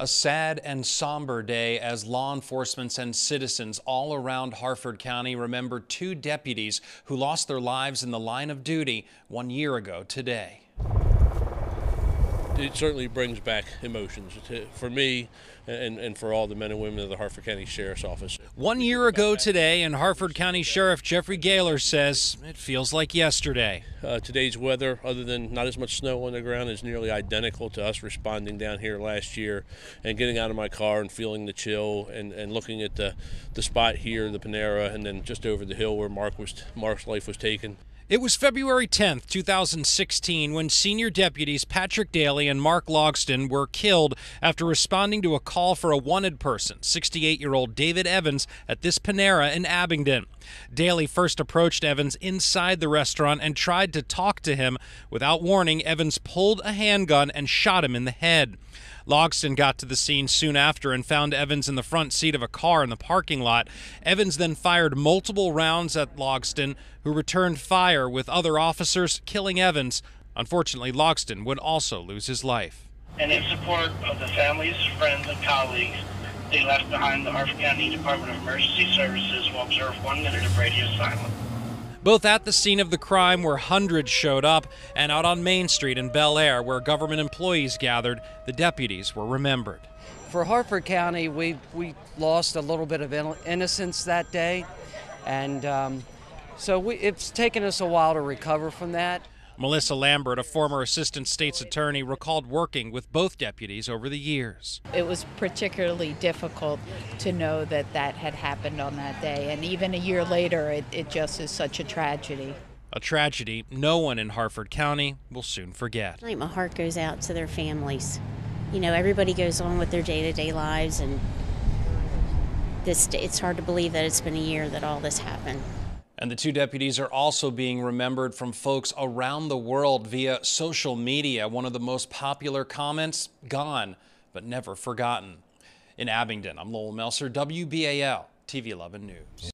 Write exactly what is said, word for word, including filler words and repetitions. A sad and somber day as law enforcement and citizens all around Harford County remember two deputies who lost their lives in the line of duty one year ago today. It certainly brings back emotions to, for me and, and for all the men and women of the Harford County Sheriff's Office. One year ago today, and Harford County Sheriff Jeffrey Gaylor says it feels like yesterday. Uh, today's weather, other than not as much snow on the ground, is nearly identical to us responding down here last year and getting out of my car and feeling the chill and, and looking at the, the spot here, the Panera, and then just over the hill where Mark was, Mark's life was taken. It was February tenth, two thousand sixteen, when senior deputies Patrick Dailey and Mark Logsdon were killed after responding to a call for a wanted person, sixty-eight-year-old David Evans, at this Panera in Abingdon. Dailey first approached Evans inside the restaurant and tried to talk to him. Without warning, Evans pulled a handgun and shot him in the head. Logsdon got to the scene soon after and found Evans in the front seat of a car in the parking lot. Evans then fired multiple rounds at Logsdon, who returned fire with other officers, killing Evans. Unfortunately, Logsdon would also lose his life. And in support of the families, friends, and colleagues, they left behind the Harford County Department of Emergency Services will observe one minute of radio silence. Both at the scene of the crime, where hundreds showed up, and out on Main Street in Bel Air, where government employees gathered, the deputies were remembered. For Harford County, we, we lost a little bit of innocence that day, and um, so we, it's taken us a while to recover from that. Melissa Lambert, a former assistant state's attorney, recalled working with both deputies over the years. It was particularly difficult to know that that had happened on that day, and even a year later, it, it just is such a tragedy. A tragedy no one in Harford County will soon forget. My heart goes out to their families. You know, everybody goes on with their day-to-day lives, and this, it's hard to believe that it's been a year that all this happened. And the two deputies are also being remembered from folks around the world via social media. One of the most popular comments, gone, but never forgotten. In Abingdon, I'm Lowell Melser, W B A L T V eleven News.